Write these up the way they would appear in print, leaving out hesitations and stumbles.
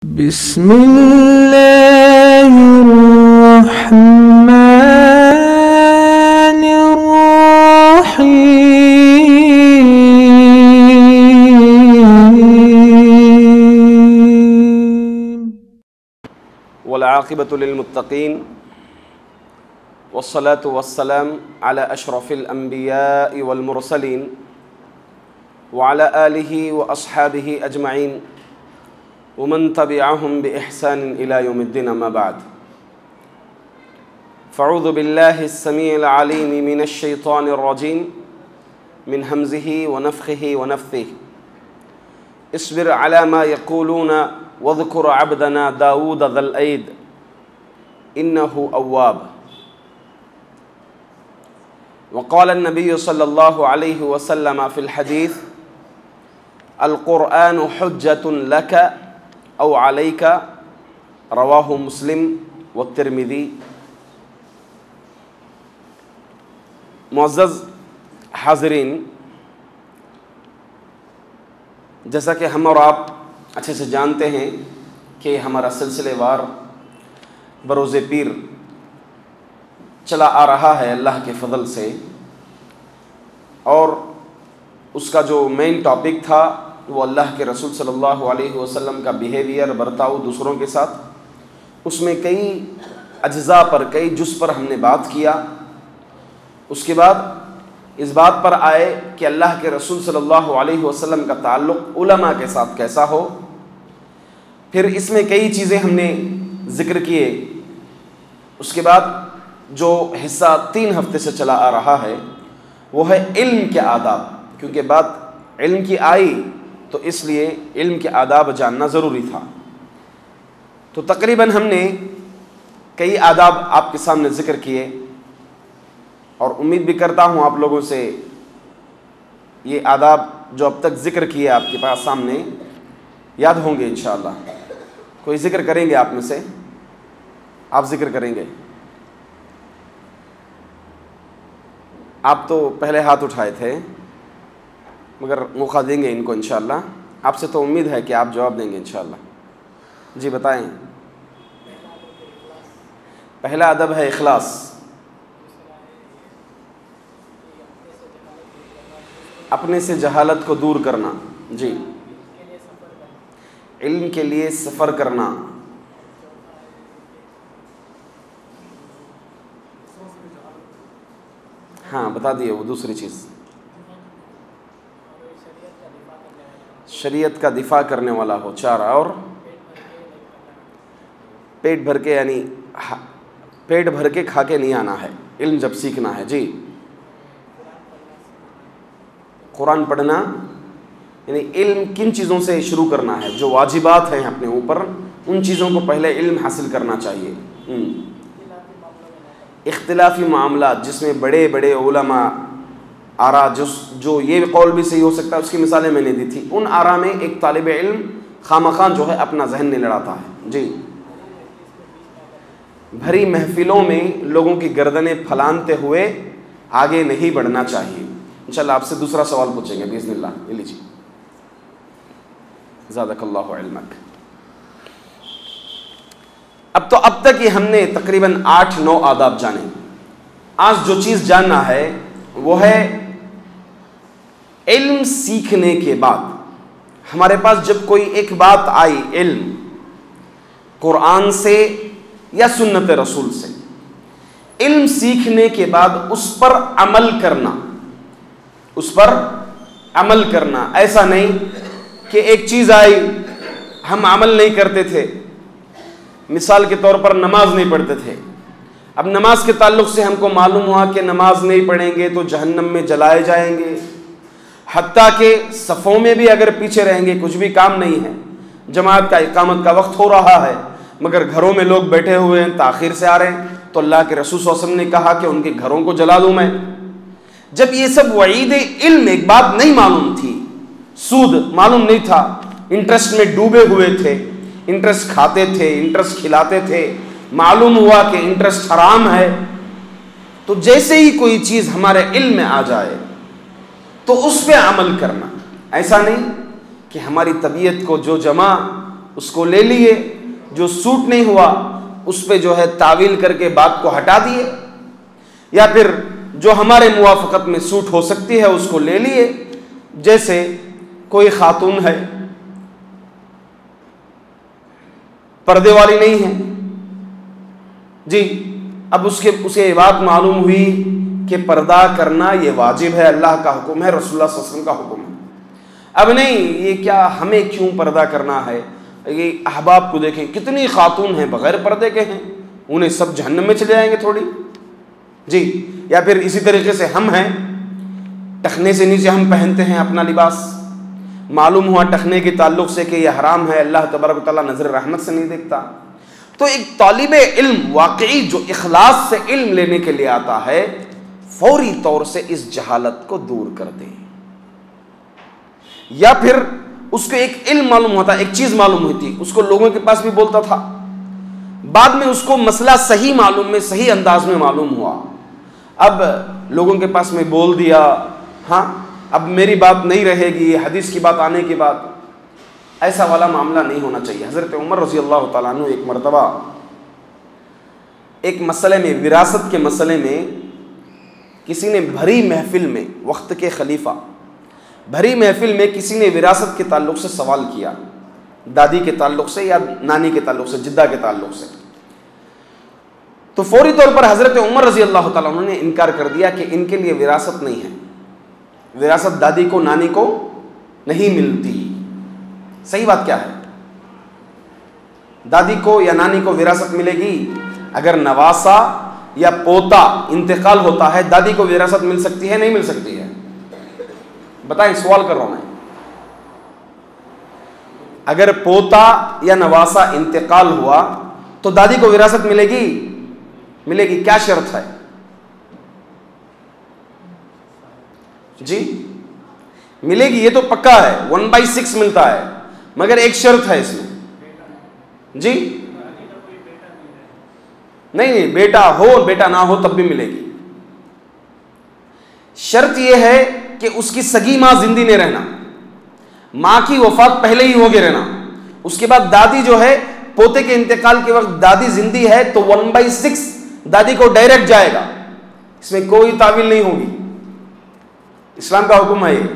بسم الله الرحمن الرحيم والعاقبة للمتقين والصلاة والسلام على أشرف الأنبياء والمرسلين وعلى آله وأصحابه أجمعين ومن تبعهم بإحسان إلى يوم الدين أما بعد فأعوذ بالله السميع العليم من الشيطان الرجيم من همزه ونفخه ونفثه اصبر على ما يقولون واذكر عبدنا داود ذا الأيد إنه أواب وقال النبي صلى الله عليه وسلم في الحديث القرآن حجة لك او علیک رواہ مسلم و ترمذی. معزز حاضرین، جیسا کہ ہم اور آپ اچھے سے جانتے ہیں کہ ہمارا سلسلے وار بروز پیر چلا آ رہا ہے اللہ کے فضل سے، اور اس کا جو مین ٹاپک تھا وہ اللہ کے رسول صلی اللہ علیہ وسلم کا بیہیویئر، برتاؤ دوسروں کے ساتھ. اس میں کئی اجزاء پر، کئی جز پر ہم نے بات کیا. اس کے بعد اس بات پر آئے کہ اللہ کے رسول صلی اللہ علیہ وسلم کا تعلق علماء کے ساتھ کیسا ہو. پھر اس میں کئی چیزیں ہم نے ذکر کیے. اس کے بعد جو حصہ 3 ہفتے سے چلا آ رہا ہے وہ ہے علم کے آداب، کیونکہ بات علم کی آئی تو اس لیے علم کے آداب جاننا ضروری تھا. تو تقریباً ہم نے کئی آداب آپ کے سامنے ذکر کیے، اور امید بھی کرتا ہوں آپ لوگوں سے یہ آداب جو اب تک ذکر کیے آپ کے پاس سامنے یاد ہوں گے انشاءاللہ. کوئی ذکر کریں گے آپ میں سے؟ آپ ذکر کریں گے؟ آپ تو پہلے ہاتھ اٹھائے تھے، مگر موقع دیں گے ان کو انشاءاللہ. آپ سے تو امید ہے کہ آپ جواب دیں گے انشاءاللہ. جی بتائیں. پہلا ادب ہے اخلاص. اپنے سے جہالت کو دور کرنا. جی، علم کے لیے سفر کرنا. ہاں بتا دیے وہ دوسری چیز، شریعت کا دفاع کرنے والا ہو. 4. اور پیٹ بھر کے، یعنی پیٹ بھر کے کھا کے نہیں آنا ہے علم جب سیکھنا ہے. جی، قرآن پڑھنا، یعنی علم کن چیزوں سے شروع کرنا ہے، جو واجبات ہیں اپنے اوپر ان چیزوں کو پہلے علم حاصل کرنا چاہیے. اختلافی معاملات، جس میں بڑے بڑے علماء آرا، جو یہ قول بھی صحیح ہو سکتا ہے، اس کی مثالیں میں نے دی تھی. ان آرا میں ایک طالب علم خامخواہ جو ہے اپنا ذہن نہیں لڑاتا ہے. جی، بھری محفلوں میں لوگوں کی گردنیں پھلانتے ہوئے آگے نہیں بڑھنا چاہیے. انشاءاللہ آپ سے دوسرا سوال پوچھیں گے بإذن اللہ. یہ لیجیے، زادک اللہ علمک. اب تک یہ ہم نے تقریباً 8-9 آداب جانے. آج جو چیز جاننا ہے وہ ہے علم سیکھنے کے بعد ہمارے پاس جب کوئی ایک بات آئی، علم قرآن سے یا سنت رسول سے، علم سیکھنے کے بعد اس پر عمل کرنا. اس پر عمل کرنا، ایسا نہیں کہ ایک چیز آئی ہم عمل نہیں کرتے تھے. مثال کے طور پر نماز نہیں پڑھتے تھے، اب نماز کے تعلق سے ہم کو معلوم ہوا کہ نماز نہیں پڑھیں گے تو جہنم میں جلائے جائیں گے، حتیٰ کہ صفوں میں بھی اگر پیچھے رہیں گے، کچھ بھی کام نہیں ہے. جماعت کا اقامت کا وقت ہو رہا ہے مگر گھروں میں لوگ بیٹھے ہوئے ہیں، تاخیر سے آ رہے ہیں، تو اللہ کے رسول صلی اللہ علیہ وسلم نے کہا کہ ان کے گھروں کو جلا دوں میں. جب یہ سب وعید علم، ایک بات نہیں معلوم تھی، سود معلوم نہیں تھا، انٹرسٹ میں ڈوبے ہوئے تھے، انٹرسٹ کھاتے تھے، انٹرسٹ کھلاتے تھے، معلوم ہوا کہ انٹرسٹ حرام ہے، تو جیسے ہی کوئی چیز ہمارے علم میں آ جائے تو اس پہ عمل کرنا. ایسا نہیں کہ ہماری طبیعت کو جو جمع اس کو لے لیے، جو سوٹ نہیں ہوا اس پہ جو ہے تعویل کر کے بات کو ہٹا دیے، یا پھر جو ہمارے موافقت میں سوٹ ہو سکتی ہے اس کو لے لیے. جیسے کوئی خاتون ہے پردے والی نہیں ہے جی، اب اسے یہ بات معلوم ہوئی کہ پردہ کرنا یہ واجب ہے، اللہ کا حکم ہے، رسول اللہ صلی اللہ علیہ وسلم کا حکم ہے. اب نہیں یہ کیا ہمیں کیوں پردہ کرنا ہے، یہ احباب کو دیکھیں کتنی خاتون ہیں بغیر پردے کے ہیں، انہیں سب جہنم میں چلے جائیں گے تھوڑی جی. یا پھر اسی طریقے سے ہم ہیں، ٹخنے سے نیچے ہم پہنتے ہیں اپنا لباس، معلوم ہوا ٹخنے کے تعلق سے کہ یہ حرام ہے، اللہ تبارک و تعالیٰ نظر رحمت سے نہیں دیکھتا. تو ایک طالب علم واقعی جو اخلاص سے علم لینے کے لیے آتا ہے فوری طور سے اس جہالت کو دور کر دیں. یا پھر اس کو ایک علم معلوم ہوتا، ایک چیز معلوم ہوتی، اس کو لوگوں کے پاس بھی بولتا تھا، بعد میں اس کو مسئلہ صحیح انداز میں معلوم ہوا، اب لوگوں کے پاس میں بول دیا، ہاں اب میری بات نہیں رہے گی، حدیث کی بات آنے کے بعد. ایسا والا معاملہ نہیں ہونا چاہیے. حضرت عمر رضی اللہ تعالیٰ عنہ ایک مرتبہ ایک مسئلے میں، وراثت کے مسئلے میں، کسی نے بھری محفل میں، وقت کے خلیفہ بھری محفل میں کسی نے وراثت کے تعلق سے سوال کیا، دادی کے تعلق سے یا نانی کے تعلق سے، جدہ کے تعلق سے. تو فوری طور پر حضرت عمر رضی اللہ تعالیٰ عنہ نے انکار کر دیا کہ ان کے لیے وراثت نہیں ہے، وراثت دادی کو نانی کو نہیں ملتی. صحیح بات کیا ہے؟ دادی کو یا نانی کو وراثت ملے گی اگر نواسا یا پوتا انتقال ہوتا ہے، دادی کو وراثت مل سکتی ہے نہیں مل سکتی ہے؟ بتائیں، سوال کر رہا ہوں میں. اگر پوتا یا نواسا انتقال ہوا تو دادی کو وراثت ملے گی؟ ملے گی. کیا شرط ہے جی؟ ملے گی یہ تو پکا ہے، 1/6 ملتا ہے، مگر ایک شرط ہے اس میں جی، نہیں بیٹا ہو بیٹا نہ ہو تب بھی ملے گی. شرط یہ ہے کہ اس کی سگی ماں زندہ نہیں رہنا، ماں کی وفات پہلے ہی ہوگی رہنا، اس کے بعد دادی جو ہے پوتے کے انتقال کے وقت دادی زندہ ہے تو 1/6 دادی کو ڈائریکٹ جائے گا، اس میں کوئی تعویل نہیں ہوگی. اسلام کا حکم ہے یہ.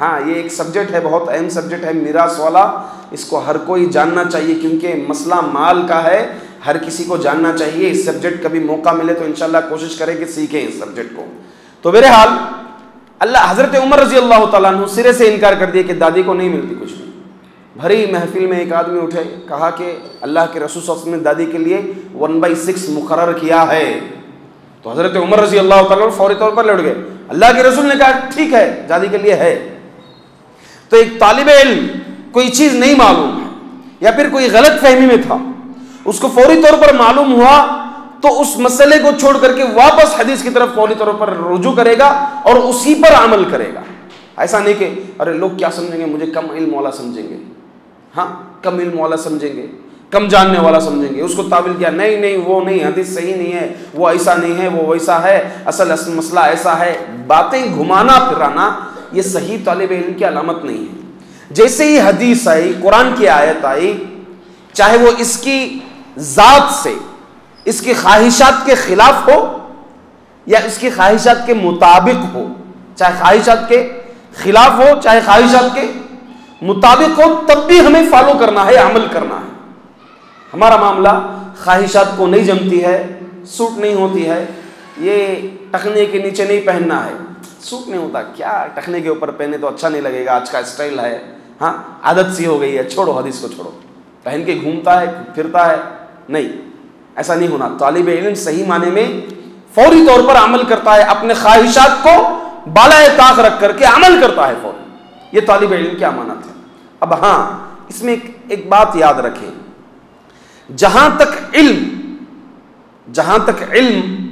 ہاں یہ ایک سبجیکٹ ہے، بہت اہم سبجیکٹ ہے میراث والا، اس کو ہر کوئی جاننا چاہیے کیونکہ مسئلہ مال کا ہے، ہر کسی کو جاننا چاہیے اس سبجیکٹ. کبھی موقع ملے تو انشاءاللہ کوشش کریں کہ سیکھیں اس سبجیکٹ کو. تو بہرحال اللہ حضرت عمر رضی اللہ تعالیٰ عنہ سرے سے انکار کر دیا کہ دادی کو نہیں ملتی کچھ بھی. بھری محفل میں ایک آدمی اٹھے، کہا کہ اللہ کے رسول صلی اللہ علیہ وسلم نے دادی کے لیے 1/6 مقرر کیا ہے. تو حضرت عمر رضی اللہ تعالیٰ عنہ فوری طور پر لڑ گئے، اللہ کے رسول نے کہا ٹھیک ہے دادی کے لیے ہے. تو ایک طالب علم کوئی چیز نہیں معلوم ہے یا پھر کوئی غلط فہمی میں تھا، اس کو فوری طور پر معلوم ہوا تو اس مسئلے کو چھوڑ کر کے واپس حدیث کی طرف فوری طور پر رجوع کرے گا اور اسی پر عمل کرے گا. ایسا نہیں کہ ارے لوگ کیا سمجھیں گے، مجھے کم علم والا سمجھیں گے، ہاں کم علم والا سمجھیں گے، کم جاننے والا سمجھیں گے، اس کو تعویل کیا، نہیں نہیں وہ نہیں، حدیث صحیح نہیں ہے، وہ ایسا نہیں ہے، وہ ویسا ہے، اصل مسئلہ ایسا ہے. باتیں گھمانا پھرانا یہ صحیح طالب علم کی علامت نہیں ہے. جیسے ہی حدیث آئی، قرآن کی آیت آئی، چاہے وہ اس کی ذات سے، اس کی خواہشات کے خلاف ہو یا اس کی خواہشات کے مطابق ہو، چاہے خواہشات کے خلاف ہو چاہے خواہشات کے مطابق ہو، تب بھی ہمیں فالو کرنا ہے، عمل کرنا ہے. ہمارا معاملہ خواہشات کو نہیں جمتی ہے، سوٹ نہیں ہوتی ہے، یہ ٹخنے کے نیچے نہیں پہننا ہے، سوٹ نہیں ہوتا، کیا ٹخنے کے اوپر پہنے تو اچھا نہیں لگے گا، آج کا اسٹائل ہے، ہاں عادت سی ہو گئی ہے، چھوڑو حدیث کو چھوڑو، پہن کے گھومتا ہے پھرتا ہے. نہیں، ایسا نہیں ہونا. طالب علم صحیح معنی میں فوری طور پر عمل کرتا ہے، اپنے خواہشات کو بالائے طاق رکھ کر کے عمل کرتا ہے فوری. یہ طالب علم کی امانت ہے. اب ہاں اس میں ایک بات یاد رکھیں، جہاں تک علم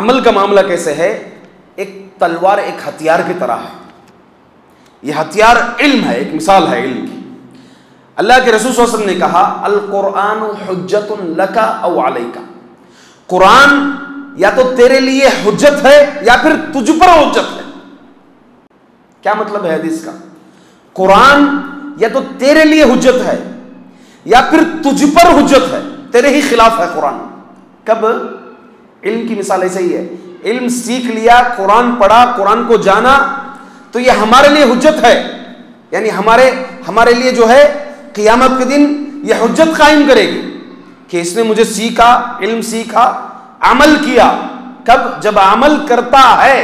عمل کا معاملہ کیسے ہے، ایک تلوار ایک ہتھیار کی طرح ہے، یہ ہتھیار علم ہے، ایک مثال ہے علم کی. اللہ کے رسول صلی اللہ علیہ وسلم نے کہا القرآن حجت لک او علیک، قرآن یا تو تیرے لیے حجت ہے یا پھر تجھ پر حجت ہے. کیا مطلب ہے حدیث کا؟ قرآن یا تو تیرے لیے حجت ہے یا پھر تجھ پر حجت ہے، تیرے ہی خلاف ہے قرآن. کب؟ علم کی مثال ایسے ہی ہے، علم سیکھ لیا، قرآن پڑھا، قرآن کو جانا تو یہ ہمارے لیے حجت ہے، یعنی ہمارے لیے جو ہے قیامت کے دن یہ حجت قائم کرے گی کہ اس نے مجھے سیکھا، علم سیکھا، عمل کیا. کب؟ جب عمل کرتا ہے.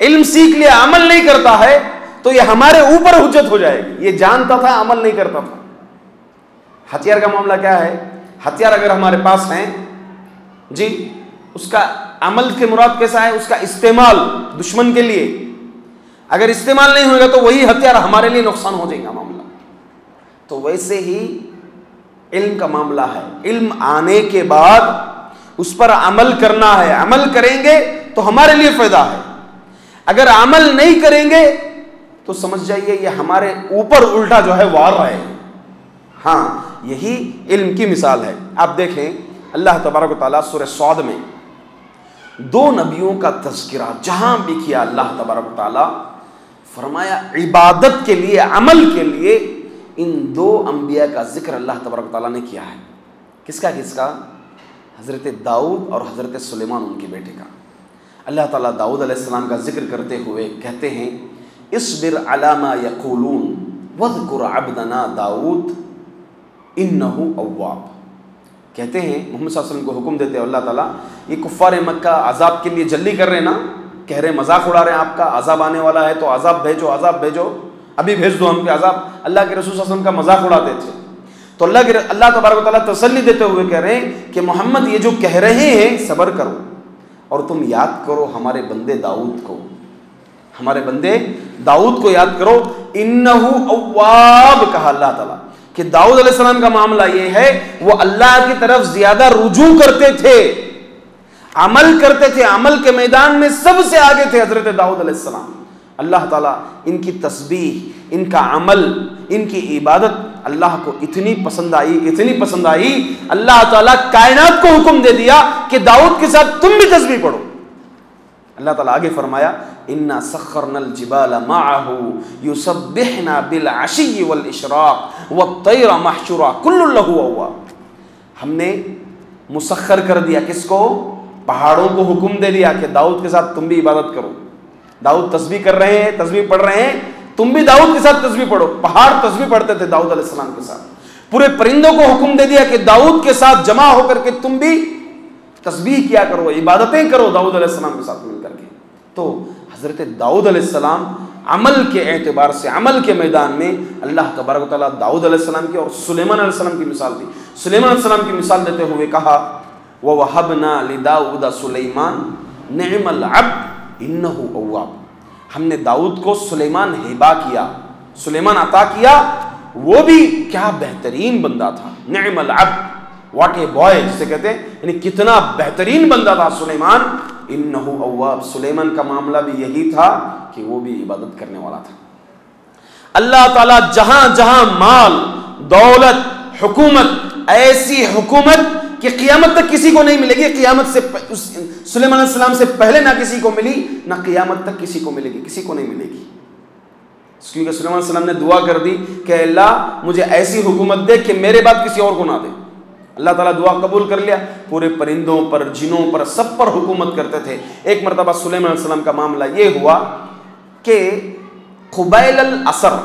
علم سیکھ لیا عمل نہیں کرتا ہے تو یہ ہمارے اوپر حجت ہو جائے گی. یہ جانتا تھا عمل نہیں کرتا تھا. ہتھیار کا معاملہ کیا ہے؟ ہتھیار اگر ہمارے پاس ہیں جی، اس کا عمل کے مراد کیسا ہے؟ اس کا استعمال دشمن کے لیے. اگر استعمال نہیں ہوگا تو وہی ہتھیار ہمارے لیے نقصان ہو جائے گا معاملہ. تو ویسے ہی علم کا معاملہ ہے، علم آنے کے بعد اس پر عمل کرنا ہے. عمل کریں گے تو ہمارے لیے فائدہ ہے، اگر عمل نہیں کریں گے تو سمجھ جائیے یہ ہمارے اوپر الٹا جو ہے وار ہے. ہاں، یہی علم کی مثال ہے. آپ دیکھیں اللہ تبارک و تعالیٰ سورہ صاد میں دو نبیوں کا تذکرہ جہاں بھی کیا. اللہ تبارک و تعالیٰ فرمایا عبادت کے لیے، عمل کے لیے ان دو انبیاء کا ذکر اللہ تبارک و تعالیٰ نے کیا ہے. کس کا؟ حضرت داؤد اور حضرت سلیمان ان کے بیٹے کا. اللہ تعالیٰ داؤد علیہ السلام کا ذکر کرتے ہوئے کہتے ہیں اصبر علی ما یقولون واذکر عبدنا داؤد انہ اواب. کہتے ہیں محمد صلی اللہ علیہ وسلم کو حکم دیتے ہیں اللہ تعالیٰ، یہ کفار مکہ عذاب کے لیے جلدی کر رہے ہیں نا، کہہ رہے مذاق اڑا رہے ہیں آپ کا، عذاب آنے والا ہے تو عذاب بھیجو ابھی بھیج دو ہم کے عذاب. اللہ کے رسول صلی اللہ علیہ وسلم کا مذاق اڑاتے تھے تو اللہ تبارک و تعالیٰ تسلی دیتے ہوئے کہہ رہے ہیں کہ محمد یہ جو کہہ رہے ہیں صبر کرو اور تم یاد کرو ہمارے بندے داؤد کو یاد کرو. انہ اواب کہا اللہ تعالیٰ کہ داؤد علیہ السلام کا معاملہ یہ ہے وہ اللہ کی طرف زیادہ رجوع کرتے تھے، عمل کرتے تھے، عمل کے میدان میں سب سے آگے تھے حضرت داؤد علیہ السلام. اللہ تعالیٰ ان کی تسبیح، ان کا عمل، ان کی عبادت اللہ کو اتنی پسند آئی اللہ تعالیٰ کائنات کو حکم دے دیا کہ داؤد کے ساتھ تم بھی تسبیح پڑھو. اللہ تعالیٰ آگے فرمایا اِنَّا سَخَّرْنَا الْجِبَالَ مَعَهُ يُسَبِّحْنَا بِالْعَشِيِّ وَالْإِشْرَاقِ وَالطَّيْرَ مَحْشُورًا كُلٌّ لَهُ أَوَّابٌ. ہم نے مسخر کر دیا. کس کو؟ پہاڑوں کو حکم دے دیا کہ داؤد کے ساتھ تم بھی عبادت کرو. داؤد تسبیح کر رہے ہیں، تسبیح پڑھ رہے ہیں، تم بھی داؤد کے ساتھ تسبیح پڑھو. پہاڑ تسبیح پڑھتے تھے داؤد علیہ السلام کے ساتھ. پورے پرندوں کو حکم دے دیا کہ داؤد کے ساتھ جمع ہو کر کے تم بھی تسبیح کیا کرو، عبادتیں کرو داؤد علیہ السلام کے ساتھ مل کر کے. تو حضرت داؤد علیہ السلام عمل کے اعتبار سے، عمل کے میدان میں اللہ تبارک و تعالیٰ داؤد علیہ السلام کی اور سلیمان علیہ السلام کی مثال دی. سلیمان علیہ السلام کی مثال دیتے ہوئے کہا وَوَهَبْنَا لِدَاؤُدَ سُلَيْمَانَ نِعْمَ الْعَبْدُ إِنَّهُ أَوَّابٌ. ہم نے داؤد کو سلیمان ہبا کیا، سلیمان عطا کیا، وہ بھی کیا بہترین بندہ تھا. نعم العبد، واٹ اے بوائے جسے کہتے ہیں، یعنی کتنا بہترین بندہ تھا سلیمان. انہ اواب، سلیمان کا معاملہ بھی یہی تھا کہ وہ بھی عبادت کرنے والا تھا. اللہ تعالیٰ جہاں جہاں مال، دولت، حکومت، ایسی حکومت کہ قیامت تک کسی کو نہیں ملے گی، قیامت سے سلیمان علیہ السلام سے پہلے نہ کسی کو ملی، نہ قیامت تک کسی کو ملے گی، کسی کو نہیں ملے گی. کیونکہ سلیمان علیہ السلام نے دعا کر دی کہ اللہ مجھے ایسی حکومت دے کہ میرے بعد کسی اور کو نہ دے. اللہ تعالیٰ دعا قبول کر لیا. پورے پرندوں پر، جنوں پر، سب پر حکومت کرتے تھے. ایک مرتبہ سلیمان علیہ السلام کا معاملہ یہ ہوا کہ قبیل العصر،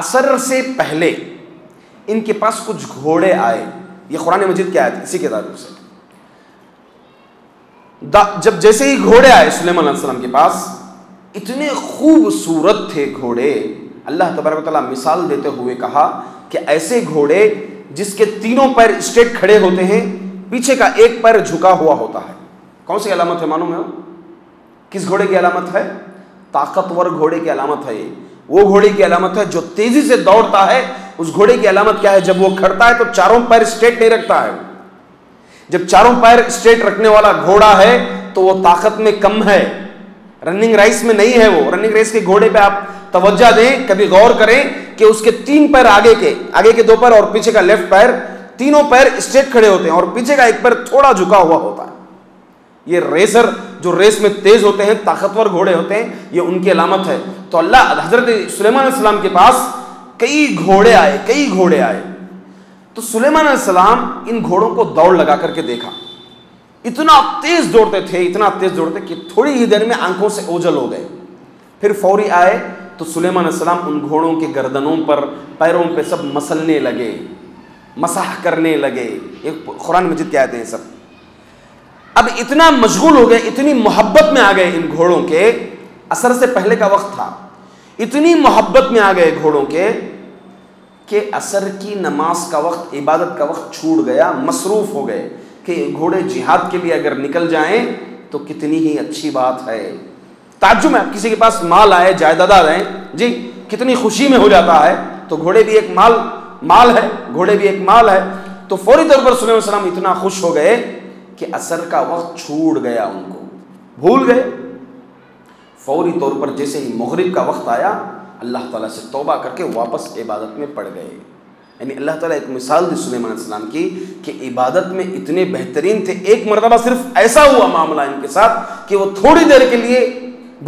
عصر سے پہلے ان کے پاس کچھ گھوڑے آئے. یہ قرآن مجید کی آیت ہے، اسی کے تعلق سے. جب جیسے ہی گھوڑے آئے سلیمان علیہ السلام کے پاس، اتنے خوبصورت تھے گھوڑے. اللہ تبارک و تعالیٰ مثال دیتے ہوئے کہا کہ ایسے گھوڑے جس کے تینوں پیر اسٹیٹ کھڑے ہوتے ہیں، پیچھے کا ایک پیر جھکا ہوا ہوتا ہے. کون سی علامت ہے معلوم ہے؟ کس گھوڑے کی علامت ہے؟ طاقتور گھوڑے کی علامت ہے. وہ گھوڑے کی علامت ہے جو تیزی سے دوڑتا ہے. اس گھوڑے کی علامت کیا ہے؟ جب وہ کھڑتا ہے تو چاروں پیر اسٹیٹ نہیں رکھتا ہے. جب چاروں پیر اسٹیٹ رکھنے والا گھوڑا ہے تو وہ طاقت میں کم ہے، رننگ ریس میں نہیں ہے. وہ رننگ ریس کے گھوڑے پہ آپ توجہ دیں، کبھی غور کریں کہ اس کے تین پیر آگے کے دو پیر اور پیچھے کا لیفٹ پیر، تینوں پیر اسٹریٹ کھڑے ہوتے ہیں اور پیچھے کا ایک پیر تھوڑا جھکا ہوا ہوتا ہے. یہ ریسر جو ریس میں تیز ہوتے ہیں، طاقتور گھوڑے ہوتے ہیں، یہ ان کی علامت ہے. تو اللہ حضرت سلیمان علیہ السلام کے پاس کئی گھوڑے آئے. تو سلیمان علیہ السلام ان گھوڑوں کو دوڑ لگا کر کے دیکھا، اتنا تیز دوڑتے تھے کہ تھوڑی ہی دیر میں آنکھوں سے اوجل ہو گئے۔ پھر فوری آئے تو سلیمان علیہ السلام ان گھوڑوں کے گردنوں پر، پیروں پہ سب مسلنے لگے، مسح کرنے لگے۔ یہ قرآن مجید کی آیتیں ہیں سب۔ اب اتنا مشغول ہو گئے، اتنی محبت میں آ گئے ان گھوڑوں کے، عصر سے پہلے کا وقت تھا، اتنی محبت میں آ گئے گھوڑوں کے کہ عصر کی نماز کا وقت، عبادت کا وقت چھوٹ گیا، مصروف ہو گئے کہ گھوڑے جہاد کے لیے اگر نکل جائیں تو کتنی ہی اچھی بات ہے۔ تعجب ہے، کسی کے پاس مال آئے، جائیداد آئے، جی کتنی خوشی میں ہو جاتا ہے، تو گھوڑے بھی ایک مال ہے، گھوڑے بھی ایک مال ہے۔ تو فوری طور پر سلیمان علیہ السلام اتنا خوش ہو گئے کہ عصر کا وقت چھوٹ گیا، ان کو بھول گئے۔ فوری طور پر جیسے ہی مغرب کا وقت آیا، اللہ تعالیٰ سے توبہ کر کے واپس عبادت میں پڑ گئے۔ یعنی اللہ تعالیٰ ایک مثال دی سلیمان علیہ السلام کی کہ عبادت میں اتنے بہترین تھے۔ ایک مرتبہ صرف ایسا ہوا معاملہ ان کے ساتھ کہ وہ تھوڑی دیر کے لیے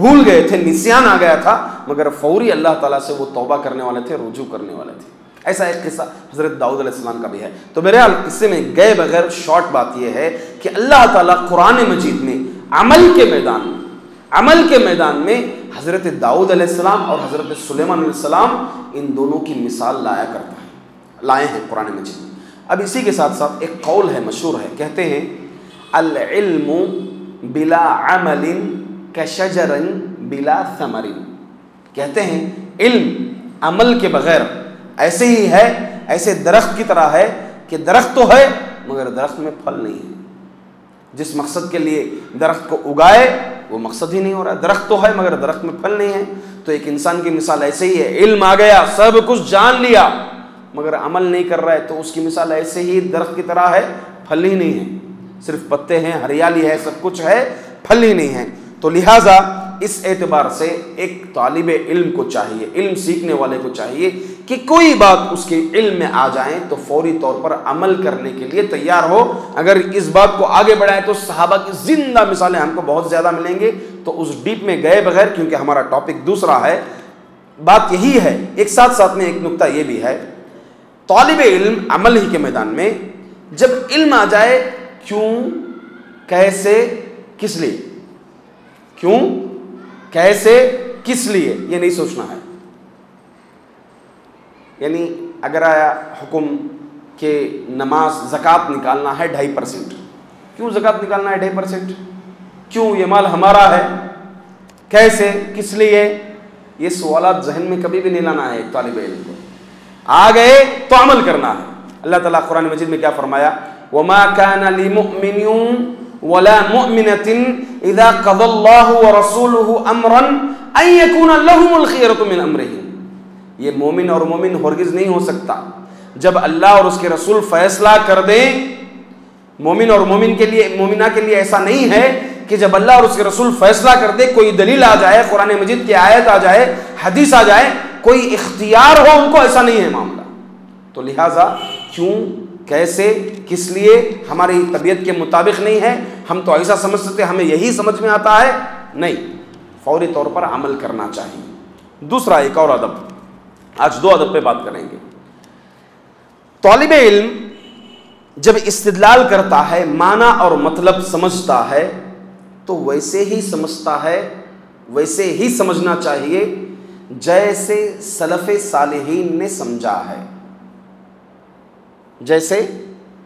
بھول گئے تھے، نسیان آ گیا تھا، مگر فوری اللہ تعالیٰ سے وہ توبہ کرنے والے تھے، رجوع کرنے والے تھے۔ ایسا ایک قصہ حضرت داؤد علیہ السلام کا بھی ہے۔ تو بہرحال قصے میں گئے بغیر شارٹ بات یہ ہے کہ اللہ تعالیٰ قرآن مجید میں عمل کے میدان میں حضرت داؤد علیہ السلام اور حضرت سلیمان علیہ السلام ان دونوں کی مثال لائے ہیں قرآن مجید میں۔ اب اسی کے ساتھ ساتھ ایک قول ہے، مشہور ہے، کہتے ہیں العلم بلا عمل کشجر بلا ثمر۔ کہتے ہیں علم عمل کے بغیر ایسے ہی ہے، ایسے درخت کی طرح ہے کہ درخت تو ہے مگر درخت میں پھل نہیں ہے۔ جس مقصد کے لیے درخت کو اگائے وہ مقصد ہی نہیں ہو رہا، درخت تو ہے مگر درخت میں پھل نہیں ہے۔ تو ایک انسان کی مثال ایسے ہی ہے، علم آ گیا، سب کچھ جان لیا مگر عمل نہیں کر رہا ہے، تو اس کی مثال ایسے ہی درخت کی طرح ہے، پھل ہی نہیں ہے، صرف پتے ہیں، ہریالی ہے، سب کچھ ہے، پھل ہی نہیں ہے۔ تو لہٰذا اس اعتبار سے ایک طالب علم کو چاہیے، علم سیکھنے والے کو چاہیے کہ کوئی بات اس کے علم میں آ جائیں تو فوری طور پر عمل کرنے کے لیے تیار ہو۔ اگر اس بات کو آگے بڑھائیں تو صحابہ کی زندہ مثالیں ہم کو بہت زیادہ ملیں گے۔ تو اس ڈیپ میں گئے بغیر، کیونکہ ہمارا ٹاپک دوسرا ہے، بات یہی ہے۔ ایک ساتھ میں ایک نقطہ یہ بھی ہے، طالب علم عمل ہی کے میدان میں جب علم آ جائے، کیوں، کیسے، کس لیے، کیوں، کیسے، کس لیے، یہ نہیں سوچنا ہے۔ یعنی اگر آیا حکم کہ نماز، زکوٰۃ نکالنا ہے 2.5%، کیوں زکوٰۃ نکالنا ہے 2.5%؟ کیوں، یہ مال ہمارا ہے، کیسے، کس لیے، یہ سوالات ذہن میں کبھی بھی نہیں لانا ہے ایک طالب علم کو۔ آ گئے تو عمل کرنا ہے۔ اللہ تعالیٰ قرآن مجید میں کیا فرمایا، وما كان لمؤمن ولا مؤمنة اذا قضى الله ورسوله امرا ان يكون لهم الخيرة من امرهم۔ یہ مومن اور مومن ہرگز نہیں ہو سکتا جب اللہ اور اس کے رسول فیصلہ کر دیں۔ مومن اور مومن کے لیے، مومنہ کے لیے ایسا نہیں ہے کہ جب اللہ اور اس کے رسول فیصلہ کر دے، کوئی دلیل آ جائے، قرآن مجید کی آیت آ جائے، حدیث آ جائے، کوئی اختیار ہو ان کو، ایسا نہیں ہے معاملہ۔ تو لہٰذا کیوں، کیسے، کس لیے ہماری طبیعت کے مطابق نہیں ہے، ہم تو ایسا سمجھتے، ہمیں یہی سمجھ میں آتا ہے، نہیں، فوری طور پر عمل کرنا چاہیے۔ دوسرا ایک اور ادب، آج دو ادب پہ بات کریں گے۔ طالب علم جب استدلال کرتا ہے، معنی اور مطلب سمجھتا ہے، تو ویسے ہی سمجھتا ہے، ویسے ہی سمجھنا چاہیے جیسے سلف صالحین نے سمجھا ہے، جیسے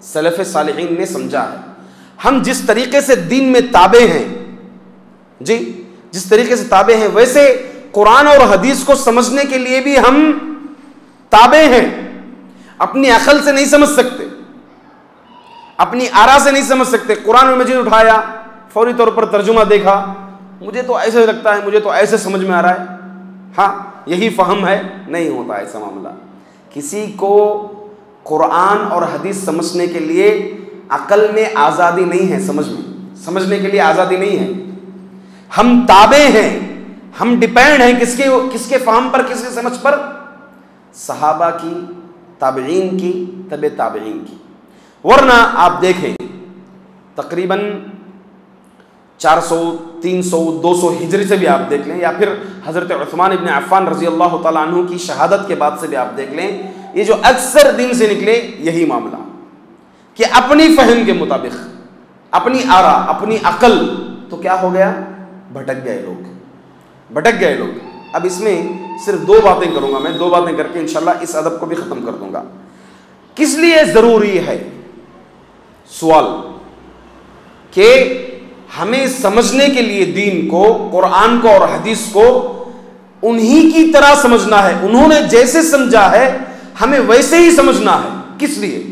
سلف صالحین نے سمجھا ہے۔ ہم جس طریقے سے دین میں تابع ہیں، جی جس طریقے سے تابع ہیں، ویسے قرآن اور حدیث کو سمجھنے کے لیے بھی ہم تابع ہیں۔ اپنی عقل سے نہیں سمجھ سکتے، اپنی آرا سے نہیں سمجھ سکتے۔ قرآن مجید اٹھایا، فوری طور پر ترجمہ دیکھا، مجھے تو ایسے لگتا ہے، مجھے تو ایسے سمجھ میں آ رہا ہے، ہاں یہی فہم ہے، نہیں ہوتا ایسا معاملہ۔ کسی کو قرآن اور حدیث سمجھنے کے لیے عقل میں آزادی نہیں ہے، سمجھ میں، سمجھنے کے لیے آزادی نہیں ہے۔ ہم تابع ہیں، ہم ڈیپینڈ ہیں کس کے فہم پر، کس کے سمجھ پر، صحابہ کی، تابعین کی، تبع تابعین کی۔ ورنہ آپ دیکھیں تقریباً 400، 300، 200 ہجری سے بھی آپ دیکھ لیں، یا پھر حضرت عثمان ابن عفان رضی اللہ تعالیٰ عنہ کی شہادت کے بعد سے بھی آپ دیکھ لیں، یہ جو اکثر دل سے نکلے یہی معاملہ کہ اپنی فہم کے مطابق اپنی آرا اپنی عقل، تو کیا ہو گیا؟ بھٹک گئے لوگ. اب اس میں صرف دو باتیں کروں گا، میں دو باتیں کر کے انشاءاللہ اس ادب کو بھی ختم کر دوں گا. کس لیے ضروری ہے سوال کہ ہمیں سمجھنے کے لیے دین کو، قرآن کو اور حدیث کو انہی کی طرح سمجھنا ہے، انہوں نے جیسے سمجھا ہے ہمیں ویسے ہی سمجھنا ہے. کس لیے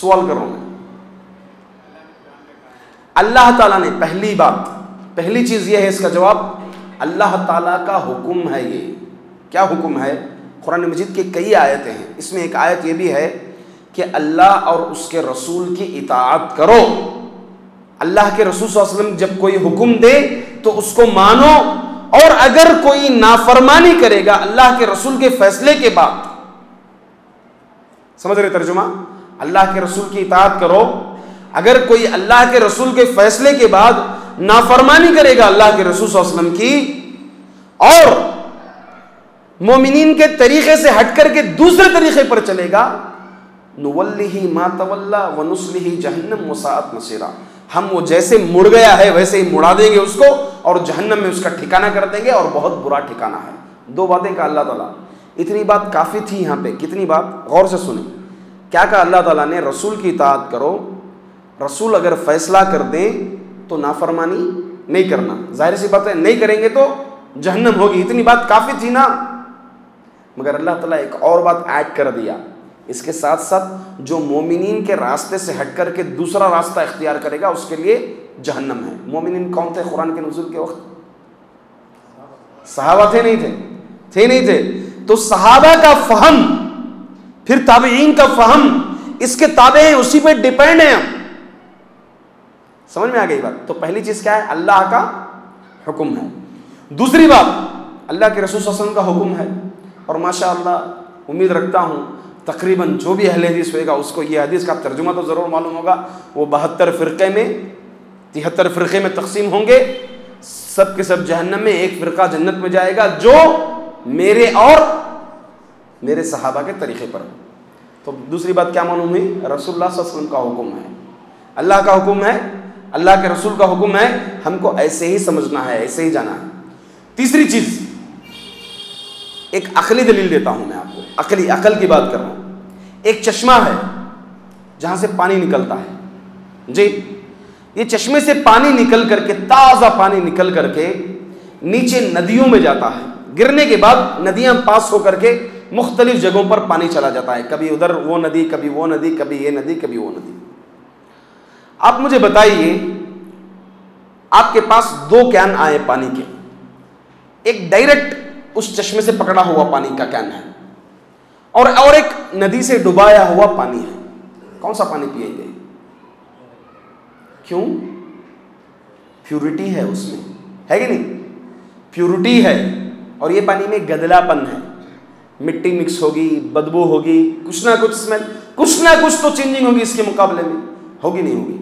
سوال کروں گا؟ اللہ تعالیٰ نے پہلی چیز یہ ہے اس کا جواب، اللہ تعالیٰ کا حکم ہے. یہ کیا حکم ہے؟ قرآن مجید کے کئی آیتیں ہیں، اس میں ایک آیت یہ بھی ہے کہ اللہ اور اس کے رسول کی اطاعت کرو. اللہ کے رسول صلی اللہ علیہ وسلم جب کوئی حکم دے تو اس کو مانو، اور اگر کوئی نافرمانی کرے گا اللہ کے رسول کے فیصلے کے بعد، سمجھ رہے ترجمہ، اللہ کے رسول کی اطاعت کرو، اگر کوئی اللہ کے رسول کے فیصلے کے بعد نافرمانی کرے گا اللہ کے رسول صلی اللہ علیہ وسلم کی، اور مومنین کے طریقے سے ہٹ کر کے دوسرے طریقے پر چلے گا، نولہ ما تولی ونصلہ جہنم وساءت مصیرا، ہم وہ جیسے مڑ گیا ہے ویسے ہی مڑا دیں گے اس کو، اور جہنم میں اس کا ٹھکانہ کر دیں گے، اور بہت برا ٹھکانہ ہے. دو باتیں کہا اللہ تعالیٰ، اتنی بات کافی تھی یہاں پہ. کتنی بات؟ غور سے سنیں. کیا کہا اللہ تعالیٰ نے؟ رسول کی اطاعت کرو، رسول اگر فیصلہ کر دیں تو نافرمانی نہیں کرنا، ظاہر سی بات ہے نہیں کریں گے تو جہنم ہوگی. اتنی بات کافی تھی نا. مگر اللہ تعالیٰ ایک اور بات ایڈ کر دیا اس کے ساتھ ساتھ، جو مومنین کے راستے سے ہٹ کر کے دوسرا راستہ اختیار کرے گا اس کے لیے جہنم ہے. مومنین کون تھے قرآن کے نزول کے وقت؟ صحابہ تھے نہیں تھے؟ تھے نہیں تھے. تو صحابہ کا فہم، پھر تابعین کا فہم، اس کے تابع ہیں، اسی پہ ڈیپینڈ ہیں ہم. سمجھ میں آ گئی بات؟ تو پہلی چیز کیا ہے؟ اللہ کا حکم ہے. دوسری بات، اللہ کے رسول صلی اللہ علیہ وسلم کا حکم ہے. اور ماشاءاللہ امید رکھتا ہوں تقریباً جو بھی اہل حدیث ہوئے گا اس کو یہ حدیث کا ترجمہ تو ضرور معلوم ہوگا. وہ 73 فرقے میں تقسیم ہوں گے، سب کے سب جہنم میں، ایک فرقہ جنت میں جائے گا، جو میرے اور میرے صحابہ کے طریقے پر. تو دوسری بات کیا معلوم ہوئی؟ رسول اللہ صلی اللہ علیہ وسلم کا حکم ہے، اللہ کا حکم ہے، اللہ کے رسول کا حکم ہے، ہم کو ایسے ہی سمجھنا ہے، ایسے ہی جانا ہے. تیسری چیز، ایک عقلی دلیل دیتا ہوں میں آپ کو، عقل کی بات کر رہا ہوں. ایک چشمہ ہے جہاں سے پانی نکلتا ہے، جی یہ چشمے سے پانی نکل کر کے، تازہ پانی نکل کر کے نیچے ندیوں میں جاتا ہے. گرنے کے بعد ندیاں پاس ہو کر کے مختلف جگہوں پر پانی چلا جاتا ہے، کبھی ادھر وہ ندی، کبھی وہ ندی، کبھی یہ ندی، کبھی وہ ندی. آپ مجھے بتائیے، آپ کے پاس دو کین آئے پانی کے، ایک ڈائریکٹ اس چشمے سے پکڑا ہوا پانی کا کین ہے، اور ایک ندی سے ڈبایا ہوا پانی ہے. کون سا پانی پیے گئے؟ کیوں؟ پیورٹی ہے اس میں، ہے کہ نہیں؟ پیورٹی ہے. اور یہ پانی میں گدلا پن ہے، مٹی مکس ہوگی، بدبو ہوگی، کچھ نہ کچھ اسمیل، کچھ نہ کچھ تو چینجنگ ہوگی اس کے مقابلے میں، ہوگی نہیں ہوگی؟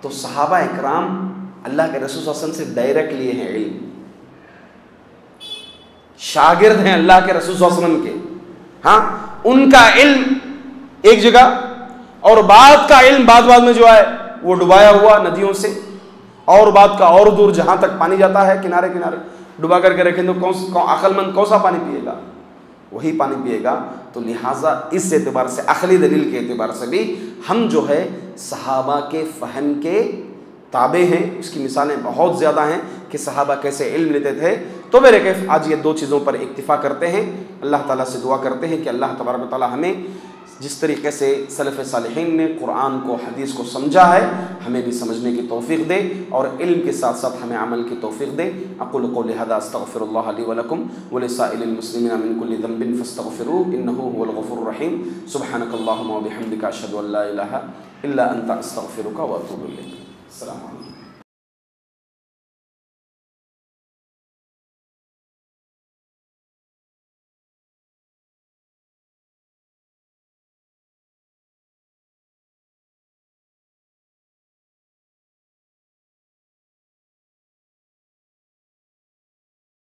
تو صحابہ اکرام اللہ کے رسول صلی اللہ علیہ وسلم سے ڈائریکٹ لیے ہیں علم، شاگرد ہیں اللہ کے رسول صلی اللہ علیہ وسلم کے. ہاں، ان کا علم ایک جگہ، اور بعد کا علم بعد میں جو آئے وہ ڈبایا ہوا ندیوں سے، اور بعد کا اور دور جہاں تک پانی جاتا ہے کنارے کنارے ڈبا کر کے رکھیں تو عقل مند کون سا پانی پیے گا؟ وہی پانی پیے گا. تو لہٰذا اس اعتبار سے، عقلی دلیل کے اعتبار سے بھی، ہم جو ہے صحابہ کے فہم کے تابع ہیں. اس کی مثالیں بہت زیادہ ہیں کہ صحابہ کیسے علم لیتے تھے. تو میرے کیف آج یہ دو چیزوں پر اکتفا کرتے ہیں. اللہ تعالیٰ سے دعا کرتے ہیں کہ اللہ تبارک و تعالیٰ ہمیں جس طریقے سے سلف صالحین نے قرآن کو، حدیث کو سمجھا ہے، ہمیں بھی سمجھنے کی توفیق دے، اور علم کے ساتھ ساتھ ہمیں عمل کی توفیق دے. اقول قولی ھذا استغفر اللہ لی ولکم ولسائر المسلمین من کل ذنب فاستغفروہ انہ ھو الغفور الرحیم. سبحانک اللہم وبحمدک اشھد ان لا الہ الا انت استغفرک واتوب الیک. السلام علیکم.